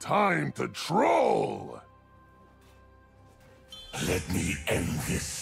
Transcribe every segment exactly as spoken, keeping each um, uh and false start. Time to troll! Let me end this.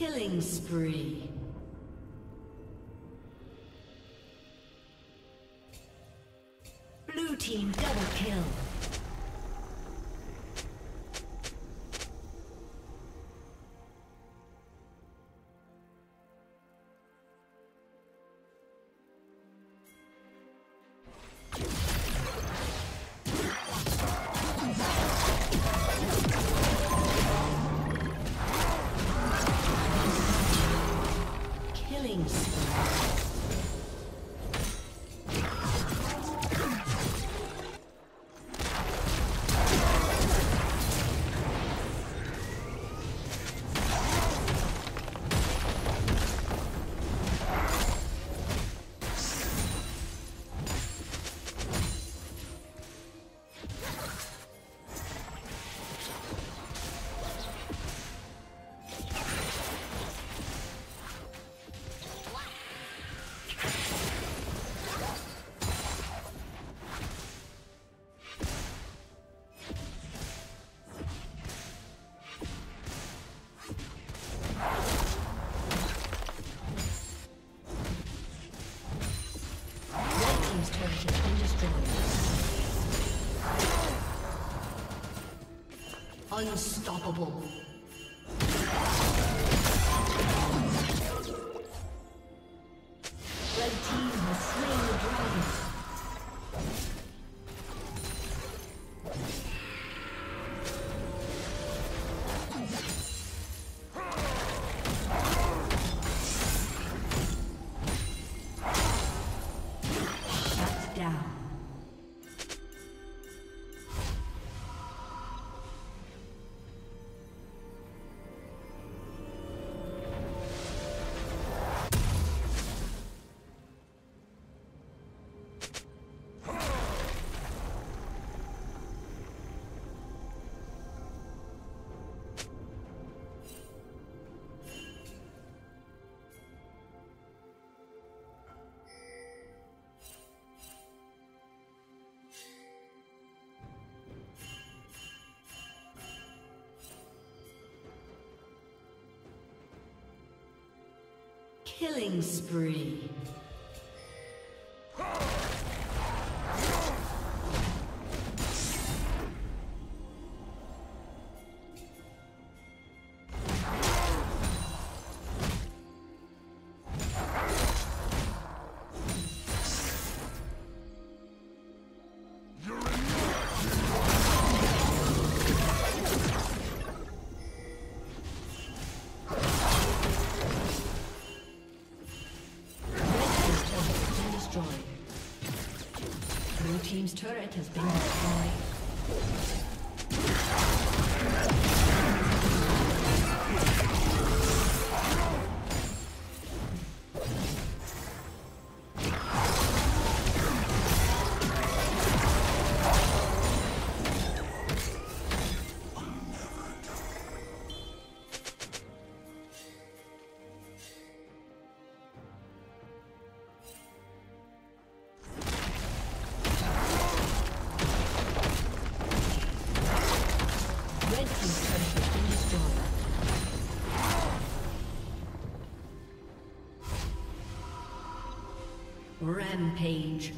Killing spree. Blue team double kill. Unstoppable. Killing spree. Team's turret has been destroyed. Rampage.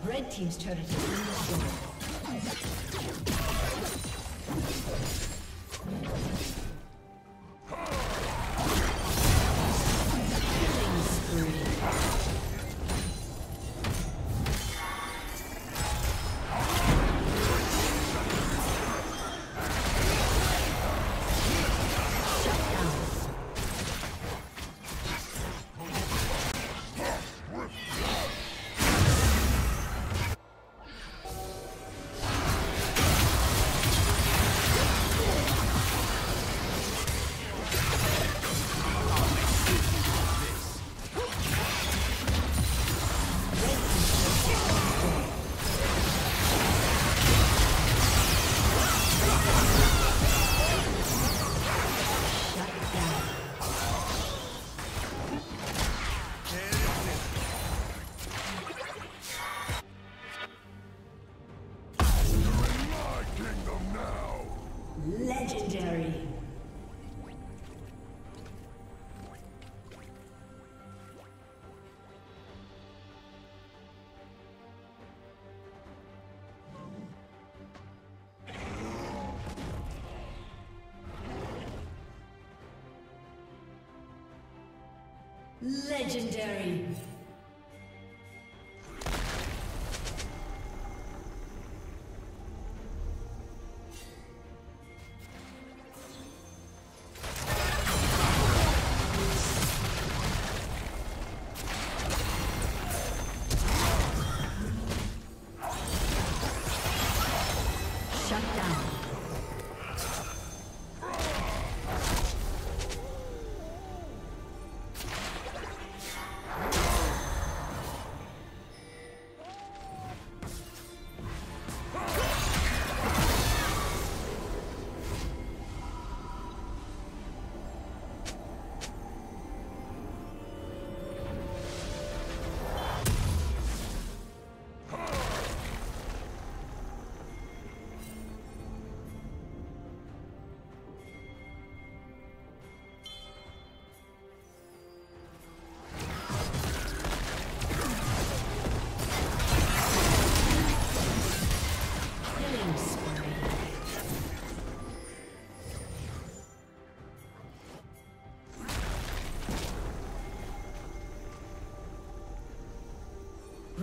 Red team's turret has been destroyed. Killing spree. Shut down. Legendary.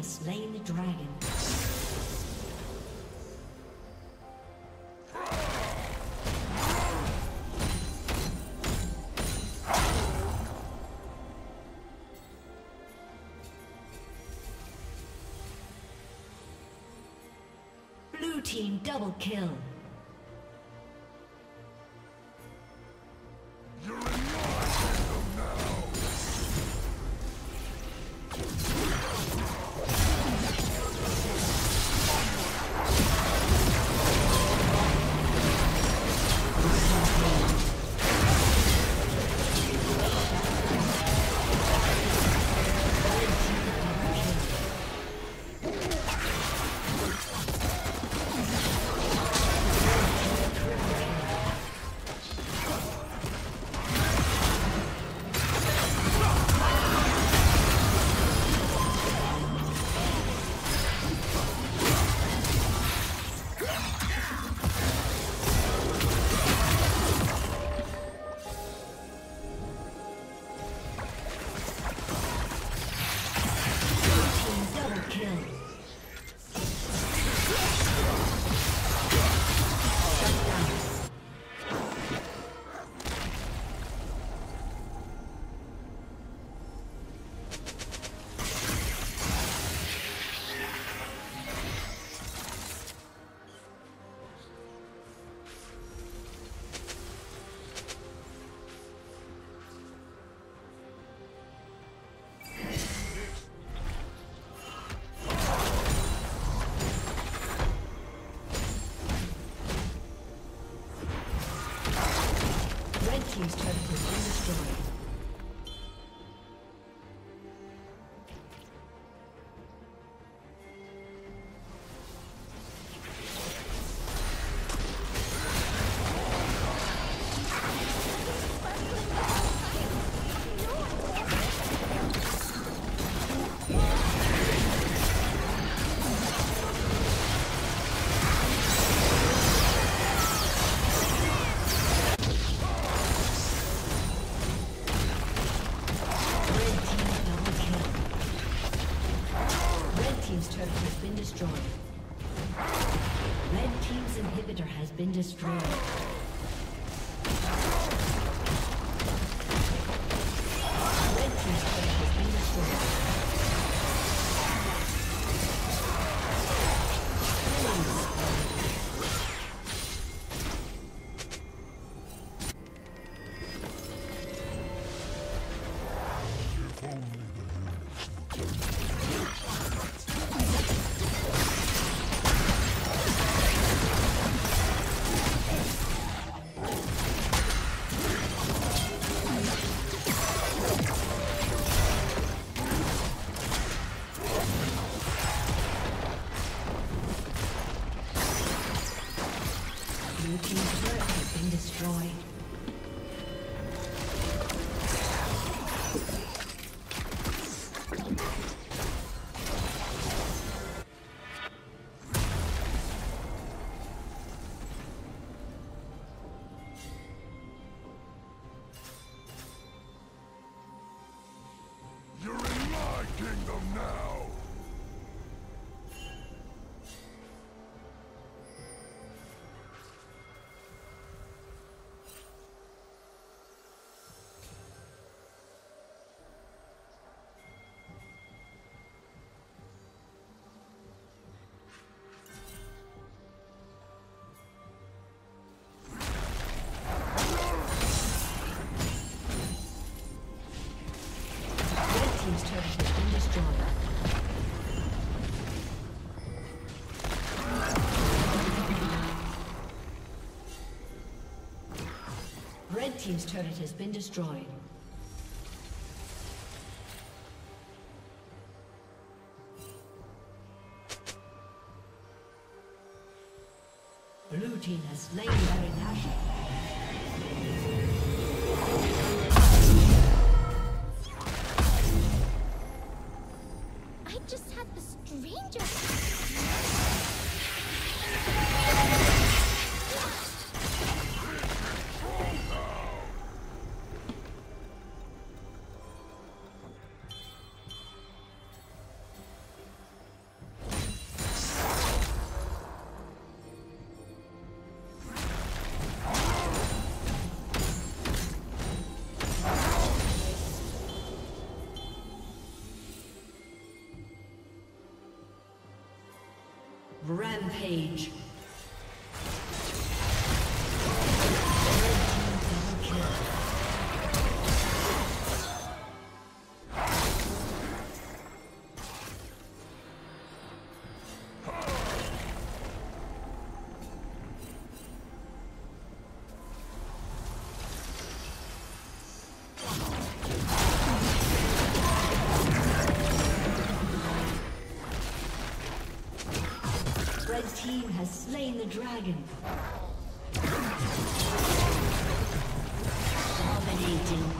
Slain the dragon. Blue team double kill. He's trying to destroy it. Been destroyed. them now! Red team's turret has been destroyed. Blue team has slain Baron Nashor. Rampage. Team has slain the dragon. Dominating.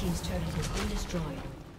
His turret has been destroyed.